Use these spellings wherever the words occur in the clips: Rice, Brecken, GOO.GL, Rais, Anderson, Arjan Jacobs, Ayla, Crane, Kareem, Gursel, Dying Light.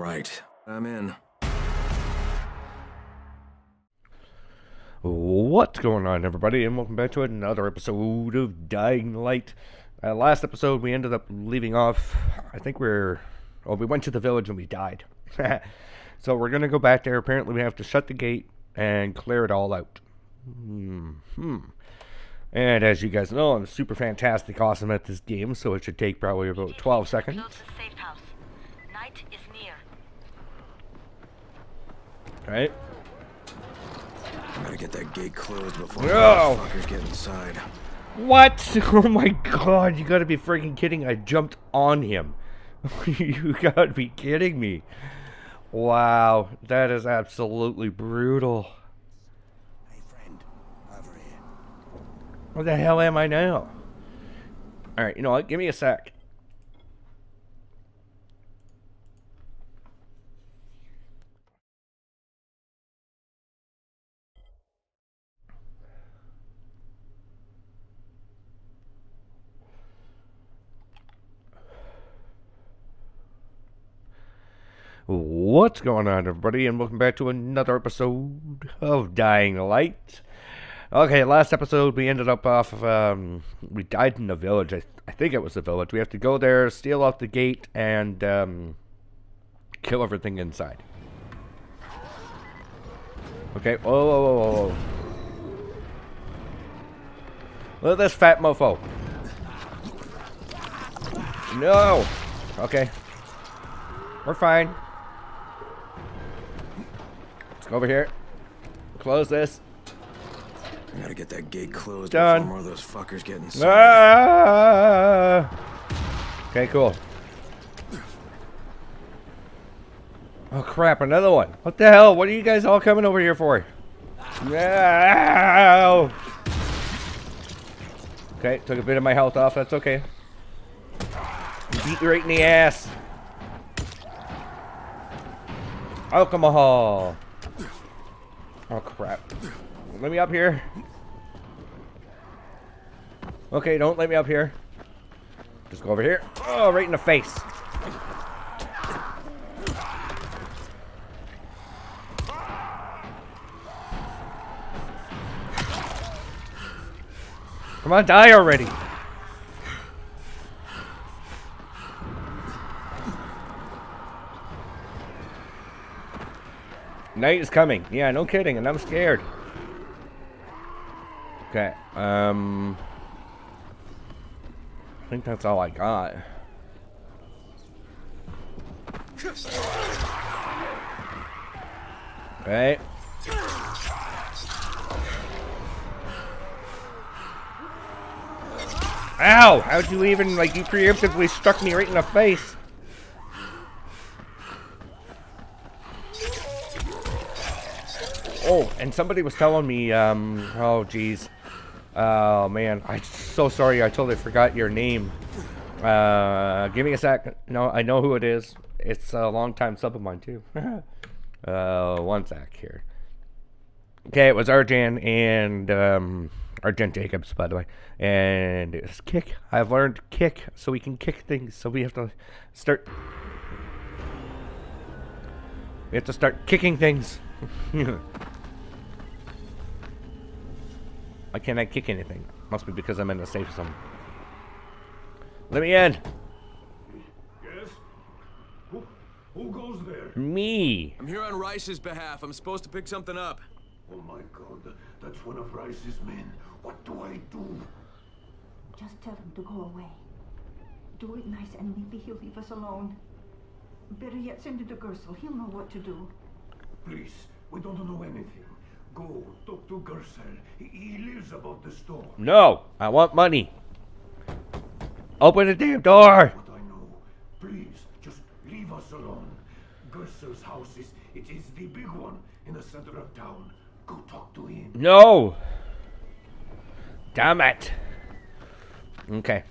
right. I'm in. What's going on, everybody, and welcome back to another episode of Dying Light. Last episode, we ended up leaving off, I think we went to the village and we died. So we're going to go back there. Apparently, we have to shut the gate and clear it all out. And as you guys know, I'm super fantastic awesome at this game, so it should take probably about 12 seconds. Close the safe house. Night is near. All right. I gotta get that gate closed before the fuckers get inside. What? Oh my god, you gotta be freaking kidding. I jumped on him. You gotta be kidding me. Wow, that is absolutely brutal. Hey friend, over here. Where the hell am I now? Alright, you know what? Give me a sec. What's going on, everybody, and welcome back to another episode of Dying Light. Okay, last episode we ended up off of, we died in the village. I think it was the village. We have to go there, steal off the gate, and kill everything inside. Okay, whoa. Look at this fat mofo. No! Okay. We're fine. Over here. Close this. I gotta get that gate closed before more of those fuckers get inside. Ah! Okay, cool. Oh crap, another one. What the hell? What are you guys all coming over here for? No! Okay, took a bit of my health off. That's okay. Beat right in the ass. Alcohol. Oh crap. Let me up here. Okay, don't let me up here. Just go over here. Oh, right in the face. Come on, die already. Night is coming. Yeah, no kidding, and I'm scared. Okay, I think that's all I got. Okay. Ow! How'd you even, like, you preemptively struck me right in the face? Oh, and somebody was telling me, oh geez, oh man, I'm so sorry, I totally forgot your name. Give me a sec. No, I know who it is. It's a long time sub of mine too. One sec here. Okay, it was Arjan and Arjan Jacobs, by the way, and it's kick. I've learned kick, so we can kick things. So we have to start. We have to start kicking things. Why can't I kick anything? Must be because I'm in the safe zone. Let me in! Yes? Who goes there? Me! I'm here on Rice's behalf. I'm supposed to pick something up. Oh my god, that's one of Rice's men. What do I do? Just tell him to go away. Do it nice and maybe he'll leave us alone. Better yet, send him to Gursel. He'll know what to do. Please, we don't know anything. Go, talk to Gursel. He lives above the store. No, I want money. Open the damn door. What I know. Please, just leave us alone. Gursel's house is the big one in the center of town. Go talk to him. No. Damn it. Okay.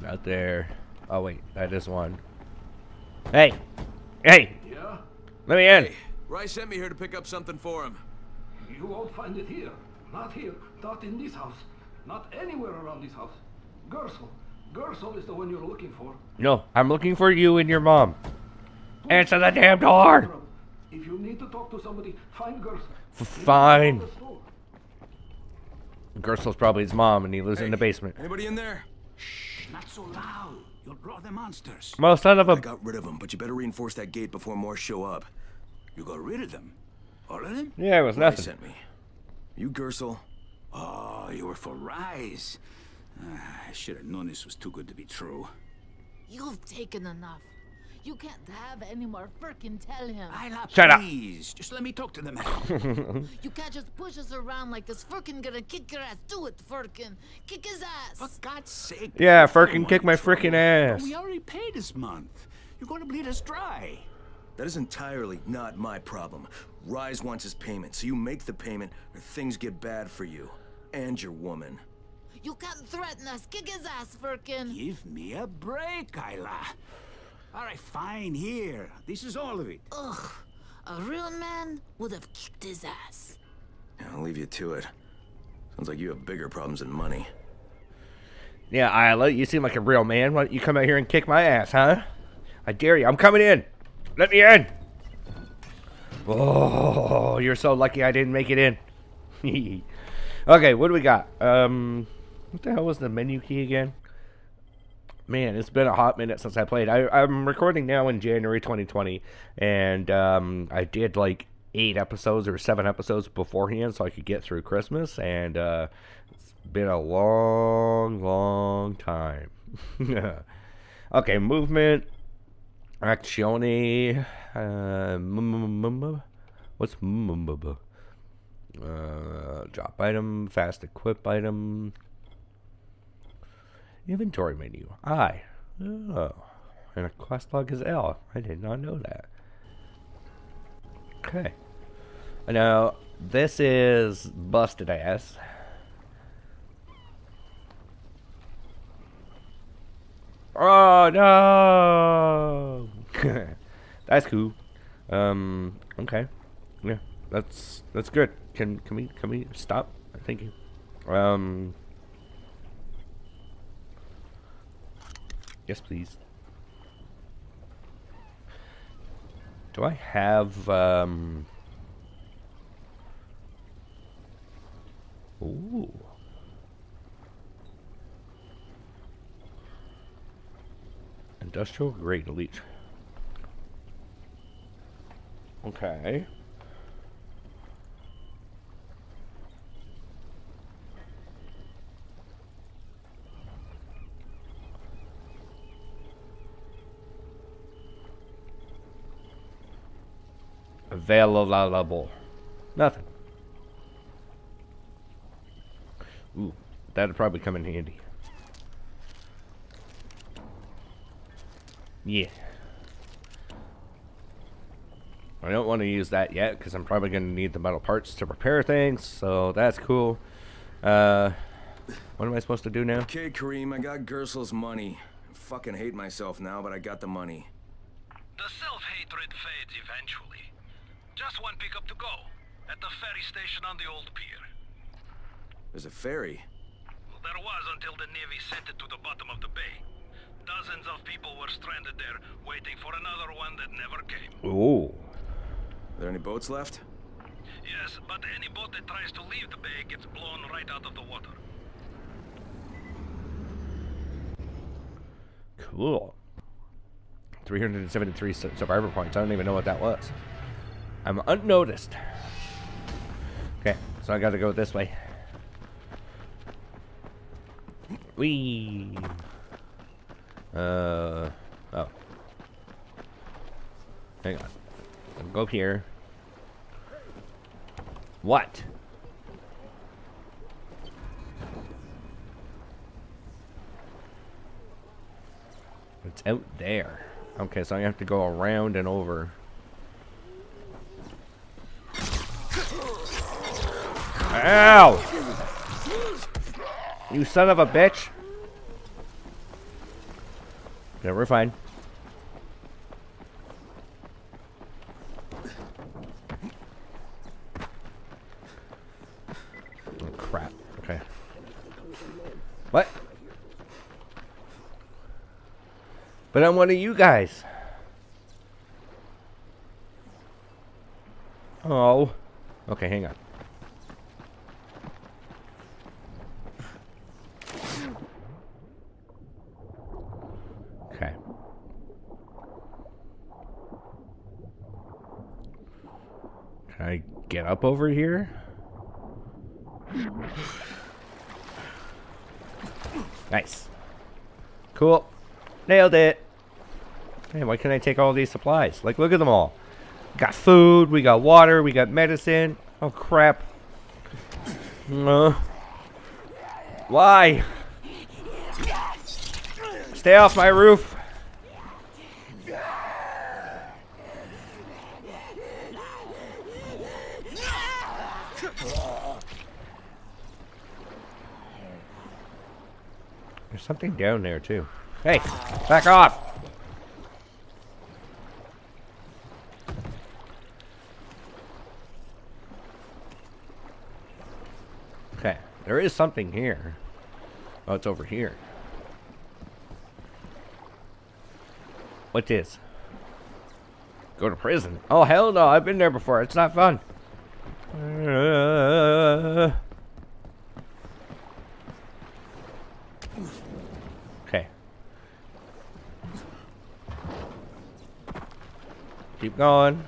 Not there. Oh wait, that is one. Hey! Hey! Yeah? Let me in! Hey, Rice sent me here to pick up something for him. You won't find it here. Not in this house. Not anywhere around this house. Gursel, Gursel is the one you're looking for. No, I'm looking for you and your mom. Answer the damn door! If you need to talk to somebody, find Gursel. Fine. Gursel's probably his mom and he lives in the basement. Anybody in there? Shh, not so loud. You'll draw the monsters. Well, son of a... I got rid of them, but you better reinforce that gate before more show up. You got rid of them? All of them? Yeah, it was nothing. Sent me. You Gursel? Oh, you were for Rais. I should have known this was too good to be true. You've taken enough. You can't have any more. Frickin' tell him. Ayla, please. Just let me talk to the man. You can't just push us around like this. Frickin' gonna kick your ass. Do it, Frickin'. Kick his ass. For God's sake. Yeah, Frickin' kick my frickin' ass. We already paid this month. You're gonna bleed us dry. That is entirely not my problem. Rais wants his payment, so you make the payment or things get bad for you and your woman. You can't threaten us. Kick his ass, Frickin'. Give me a break, Ayla. All right, fine, here. This is all of it. Ugh. A real man would have kicked his ass. Yeah, I'll leave you to it. Sounds like you have bigger problems than money. Yeah, Ayla, you seem like a real man. Why don't you come out here and kick my ass, huh? I dare you. I'm coming in. Let me in! Oh, you're so lucky I didn't make it in. Okay, what do we got? What the hell was the menu key again? Man, it's been a hot minute since I played. I'm recording now in January 2020, and I did like 8 episodes or 7 episodes beforehand so I could get through Christmas, and it's been a long, long time. Okay, movement... Actione. What's drop item, fast equip item, inventory menu. I. Oh, and a quest log is L. I did not know that. Okay. Now this is busted ass. Oh no! That's cool. Okay. Yeah. That's good. Can we stop? Thank you. Yes, please. Do I have Ooh. Industrial grade elite. Okay. Available. Nothing. Ooh, that'd probably come in handy. Yeah. I don't want to use that yet because I'm probably going to need the metal parts to repair things, so that's cool. What am I supposed to do now? Okay, Kareem, I got Gursel's money. I fucking hate myself now, but I got the money. The self-hatred fades eventually. Just one pickup to go at the ferry station on the old pier. There's a ferry? Well, there was until the Navy sent it to the bottom of the bay. Dozens of people were stranded there, waiting for another one that never came. Ooh. Are there any boats left? Yes, but any boat that tries to leave the bay gets blown right out of the water. Cool. 373 survivor points. I don't even know what that was. I'm unnoticed. Okay, so I gotta go this way. Whee! Oh. Hang on. I'll go up here. What? It's out there. Okay, so I have to go around and over. Ow! You son of a bitch! Yeah, we're fine. Oh, crap. Okay. What? But I'm one of you guys. Oh. Okay, hang on. Okay. Can I get up over here? Nice. Cool. Nailed it. Man, why can't I take all these supplies? Like, look at them all. Got food, we got water, we got medicine. Oh, crap. Why? Stay off my roof. There's something down there, too. Hey, back off. Okay, there is something here. Oh, it's over here. What is? Go to prison. Oh, hell no, I've been there before. It's not fun. Keep going.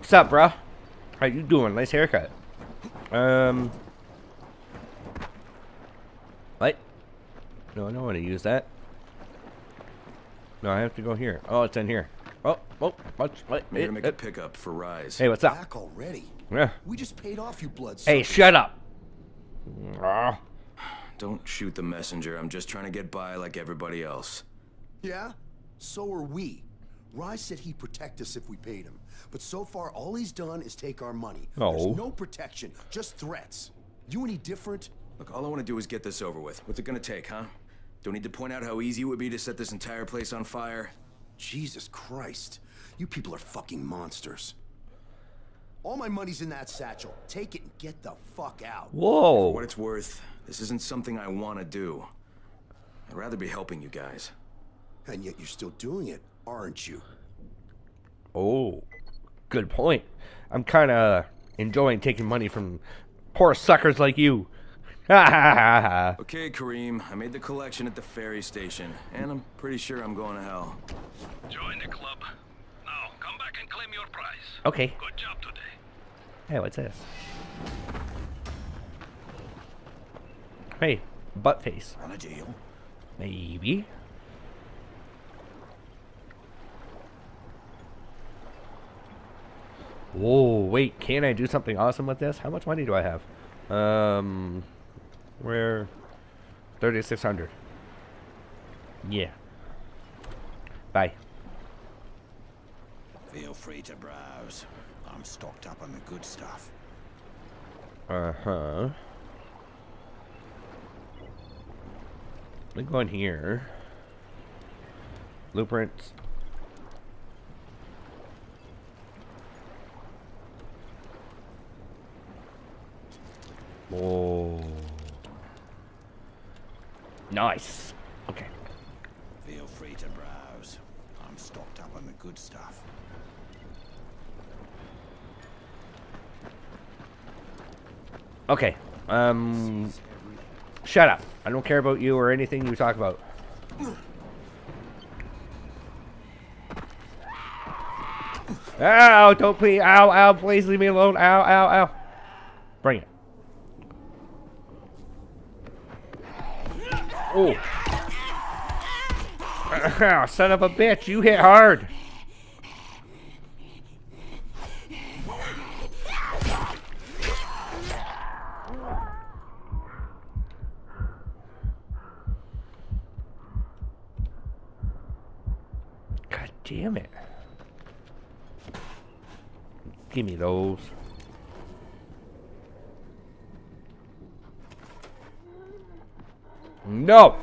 What's up, bruh? How you doing? Nice haircut. What? No, I don't want to use that. No, I have to go here. Oh, it's in here. Oh, what? We're gonna make a pickup for Rise. Hey, what's up? Back already? Yeah. We just paid off, you blood. Hey, shut up. Don't shoot the messenger. I'm just trying to get by like everybody else. Yeah? So are we. Rais said he'd protect us if we paid him. But so far, all he's done is take our money. Oh. There's no protection, just threats. You any different? Look, all I want to do is get this over with. What's it gonna take, huh? Don't need to point out how easy it would be to set this entire place on fire. Jesus Christ. You people are fucking monsters. All my money's in that satchel. Take it and get the fuck out. Whoa. For what it's worth, this isn't something I want to do. I'd rather be helping you guys. And yet you're still doing it, aren't you? Oh, good point. I'm kind of enjoying taking money from poor suckers like you. Okay, Kareem. I made the collection at the ferry station, and I'm pretty sure I'm going to hell. Join the club. Now, come back and claim your prize. Okay. Good job today. Hey, what's this? Hey, butt face. Run a jail? Maybe. Whoa, wait, can I do something awesome with this? How much money do I have? We're 3,600. Yeah. Bye. Feel free to browse. I'm stocked up on the good stuff. Uh-huh. Let me go in here. Blueprints. Whoa. Nice. Okay. Feel free to browse. I'm stocked up on the good stuff. Okay. Shut up. I don't care about you or anything you talk about. Ow, don't please. Ow, ow, please leave me alone. Ow, ow, ow. Bring it. Oh. Son of a bitch, you hit hard. Damn it. Give me those. No!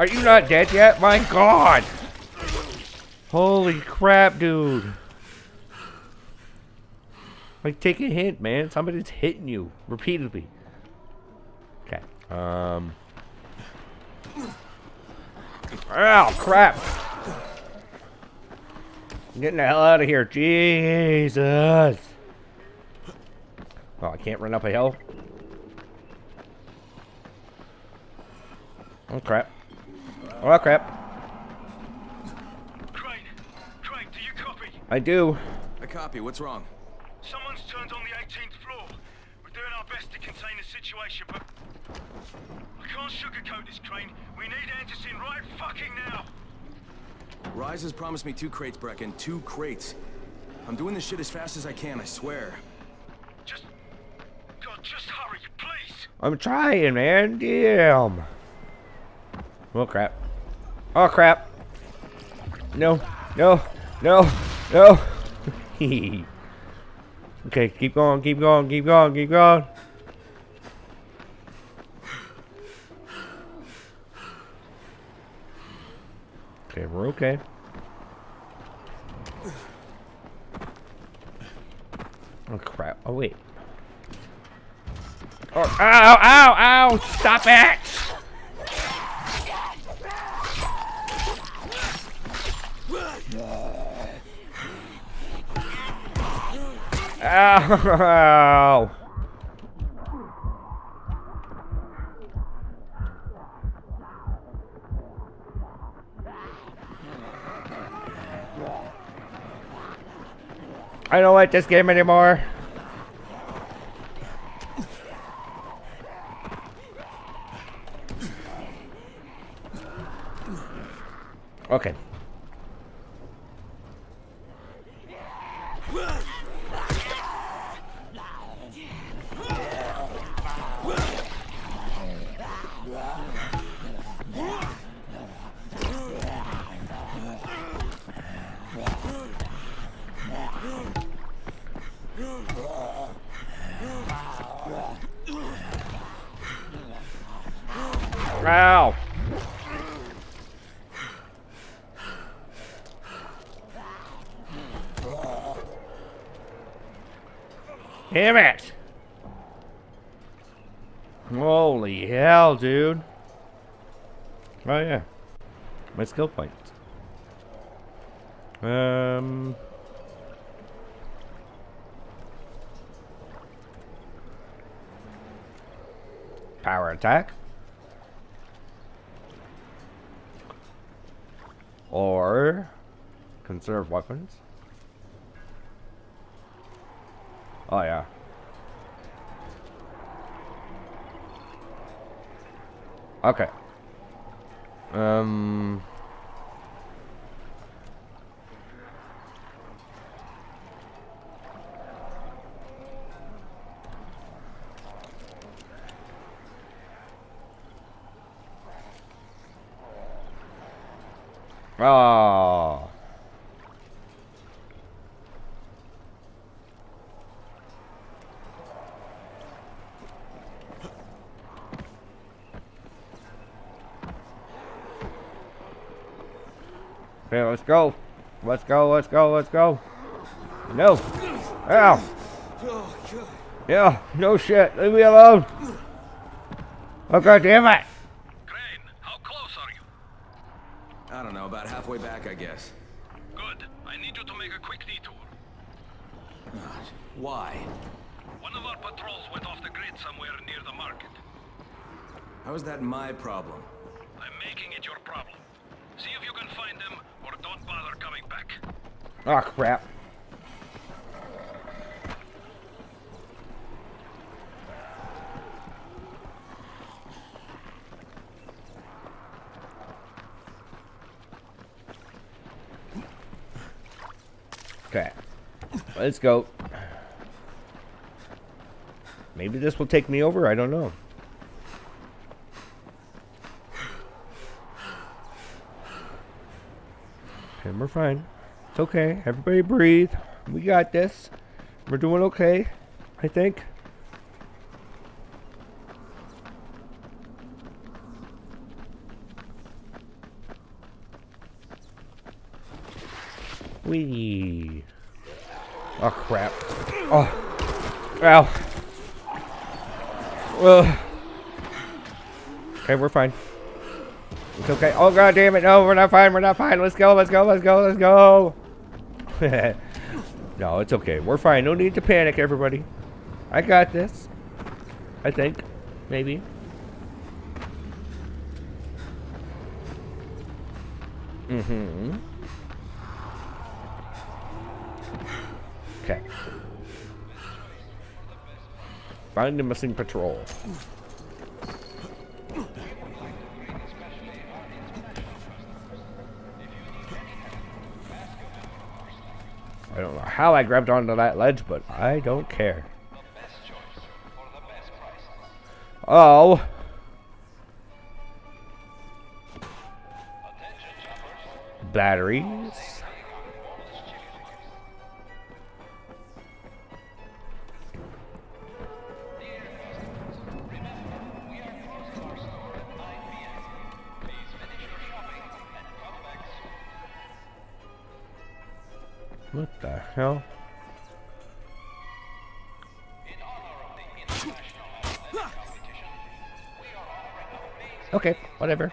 Are you not dead yet? My God! Holy crap, dude. Like, take a hint, man. Somebody's hitting you repeatedly. Okay. Ow, crap. I'm getting the hell out of here. Jesus. Oh, I can't run up a hill. Oh, crap. Oh, crap. Crane, do you copy? I do. I copy. What's wrong? Someone's turned on the 18th floor. We're doing our best to contain the situation, but I can't sugarcoat this, Crane. We need Anderson right fucking now. Rais has promised me 2 crates, Brecken. 2 crates. I'm doing this shit as fast as I can, I swear. Just hurry, please. I'm trying, man. Damn. Oh, crap. Oh, crap. No. No. No. No. Okay, keep going, keep going, keep going, keep going. Okay, we're okay. Oh, crap. Oh, wait. Oh, ow, ow, ow! Stop it! Ow! I don't like this game anymore. Okay. Wow. Damn it! Holy hell, dude. Oh, yeah. My skill points. Power attack. Or conserve weapons. Oh, yeah. Okay. Oh. Okay, let's go. Let's go, let's go, let's go. No. Ow. Yeah, no shit. Leave me alone. Oh, God damn it. Crane, how close are you? I don't know, about halfway back, I guess. Good. I need you to make a quick detour. God. Why? One of our patrols went off the grid somewhere near the market. How is that my problem? I'm making it your problem. See if you can find them, or don't bother coming back. Oh, crap. Okay. Let's go. Maybe this will take me over, I don't know. And we're fine. It's okay. Everybody breathe. We got this. We're doing okay, I think. Whee. Oh, crap. Oh. Ow. Ugh. Okay, we're fine. It's okay. Oh, god damn it. No, we're not fine. We're not fine. Let's go. Let's go. Let's go. Let's go. No, it's okay. We're fine. No need to panic, everybody. I got this. I think. Maybe. Mm-hmm. Okay. Find the missing patrol. I don't know how I grabbed onto that ledge, but I don't care. Oh. Batteries. What the hell? Okay, whatever.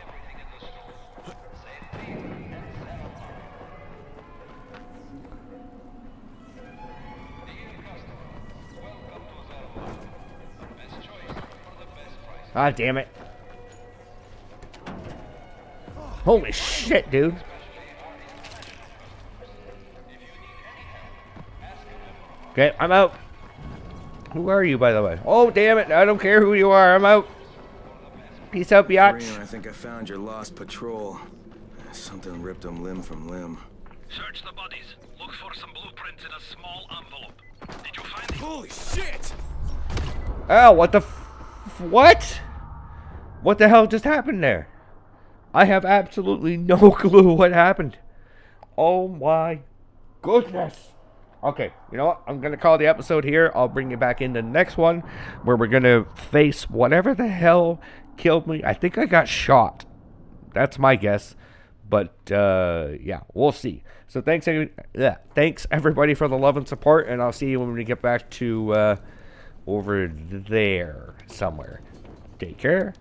Ah, damn it. Holy shit, dude. Okay, I'm out. Who are you, by the way? Oh, damn it. I don't care who you are. I'm out. Peace out, biatch. I think I found your lost patrol. Something ripped them limb from limb. Search the bodies. Look for some blueprints in a small envelope. Did you find it? Holy shit! Oh, what the what? What the hell just happened there? I have absolutely no clue what happened. Oh, my goodness. Okay, you know what? I'm going to call the episode here. I'll bring you back in the next one where we're going to face whatever the hell killed me. I think I got shot. That's my guess. But, yeah, we'll see. So thanks, everybody, for the love and support, and I'll see you when we get back to over there somewhere. Take care.